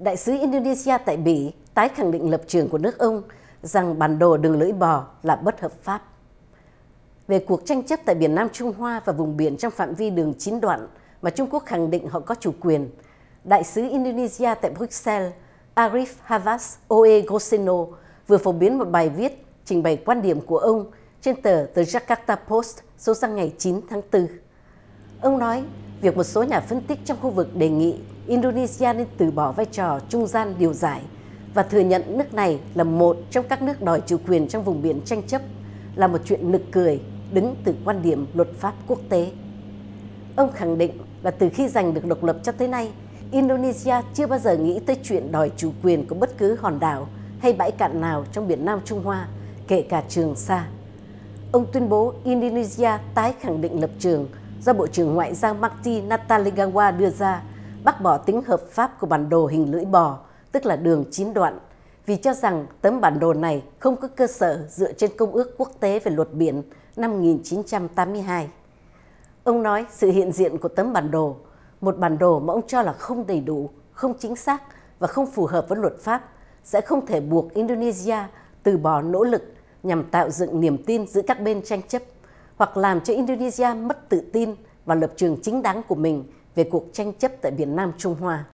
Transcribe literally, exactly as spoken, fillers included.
Đại sứ Indonesia tại Bỉ tái khẳng định lập trường của nước ông rằng bản đồ đường lưỡi bò là bất hợp pháp. Về cuộc tranh chấp tại biển Nam Trung Hoa và vùng biển trong phạm vi đường chín đoạn mà Trung Quốc khẳng định họ có chủ quyền, Đại sứ Indonesia tại Bruxelles Arif Havas Oe Goseno vừa phổ biến một bài viết trình bày quan điểm của ông trên tờ The Jakarta Post số ra ngày chín tháng tư. Ông nói việc một số nhà phân tích trong khu vực đề nghị Indonesia nên từ bỏ vai trò trung gian điều giải và thừa nhận nước này là một trong các nước đòi chủ quyền trong vùng biển tranh chấp là một chuyện nực cười đứng từ quan điểm luật pháp quốc tế. Ông khẳng định là từ khi giành được độc lập cho tới nay, Indonesia chưa bao giờ nghĩ tới chuyện đòi chủ quyền của bất cứ hòn đảo hay bãi cạn nào trong biển Nam Trung Hoa, kể cả Trường Sa. Ông tuyên bố Indonesia tái khẳng định lập trường do Bộ trưởng Ngoại giao Marty Natalegawa đưa ra, bác bỏ tính hợp pháp của bản đồ hình lưỡi bò, tức là đường chín đoạn, vì cho rằng tấm bản đồ này không có cơ sở dựa trên Công ước Quốc tế về luật biển năm một nghìn chín trăm tám mươi hai. Ông nói sự hiện diện của tấm bản đồ, một bản đồ mà ông cho là không đầy đủ, không chính xác và không phù hợp với luật pháp, sẽ không thể buộc Indonesia từ bỏ nỗ lực nhằm tạo dựng niềm tin giữa các bên tranh chấp hoặc làm cho Indonesia mất tự tin vào lập trường chính đáng của mình về cuộc tranh chấp tại biển Nam Trung Hoa.